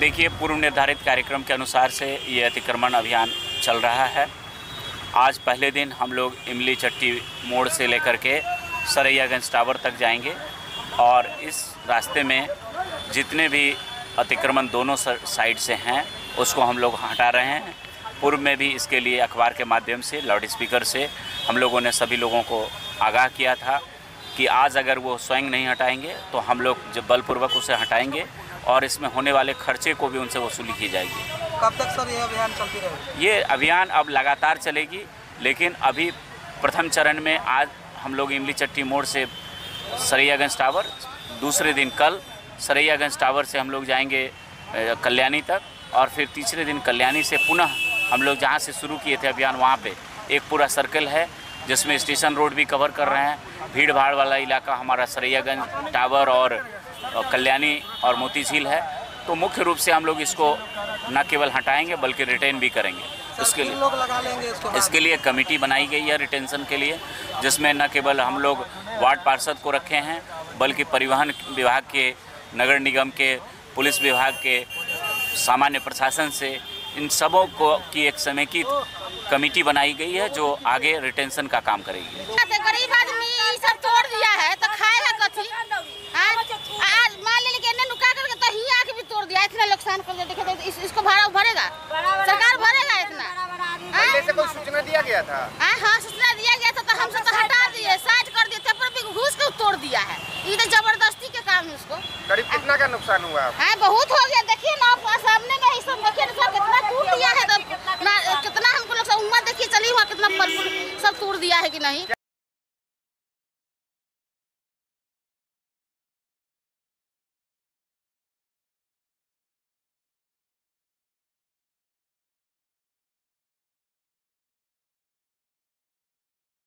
देखिए, पूर्व निर्धारित कार्यक्रम के अनुसार से ये अतिक्रमण अभियान चल रहा है। आज पहले दिन हम लोग इमली चट्टी मोड़ से लेकर के सरैयागंज टावर तक जाएंगे और इस रास्ते में जितने भी अतिक्रमण दोनों साइड से हैं उसको हम लोग हटा रहे हैं। पूर्व में भी इसके लिए अखबार के माध्यम से, लाउड स्पीकर से हम लोगों ने सभी लोगों को आगाह किया था कि आज अगर वो स्वयं नहीं हटाएंगे तो हम लोग जब बलपूर्वक उसे हटाएंगे और इसमें होने वाले खर्चे को भी उनसे वसूली की जाएगी। कब तक सर ये अभियान चलती रहेगी? ये अभियान अब लगातार चलेगी, लेकिन अभी प्रथम चरण में आज हम लोग इमली चट्टी मोड़ से सरैयागंज टावर, दूसरे दिन कल सरैयागंज टावर से हम लोग जाएंगे कल्याणी तक और फिर तीसरे दिन कल्याणी से पुनः हम लोग जहाँ से शुरू किए थे अभियान वहाँ पे एक पूरा सर्कल है जिसमें स्टेशन रोड भी कवर कर रहे हैं। भीड़ भाड़ वाला इलाका हमारा सरैयागंज टावर और कल्याणी और मोती झील है, तो मुख्य रूप से हम लोग इसको न केवल हटाएंगे बल्कि रिटेन भी करेंगे। इसके लिए कमेटी बनाई गई है रिटेंशन के लिए, जिसमें न केवल हम लोग वार्ड पार्षद को रखे हैं बल्कि परिवहन विभाग के, नगर निगम के, पुलिस विभाग के, सामान्य प्रशासन से, इन सबों को की एक समेकित कमेटी बनाई गई है जो आगे रिटेंशन का काम करेगी। गरीब आदमी ये सब तोड़ दिया है तो खाए है कथी? आज माल लेके ने नुका करके तो ही आके भी तोड़ दिया, इतना नुकसान कर दिया। देखिए तो इसको भाड़ा भरेगा सरकार, भरेगा इतना। पहले से कोई सूचना दिया गया था? हां, सूचना दिया गया था तो हम सब हटा दिए, साइड कर दिए, तब पर भी घुस के तोड़ दिया है। ये तो जबरदस्ती के काम है। इसको करीब कितना का नुकसान हुआ? हां, बहुत हो गया। देखिए ना आप सामने में ही सब देखिए कितना टूट दिया है, कितना हमको लगता है उम्र देखिए चली हुआ कितना सब तोड़ दिया है कि नहीं।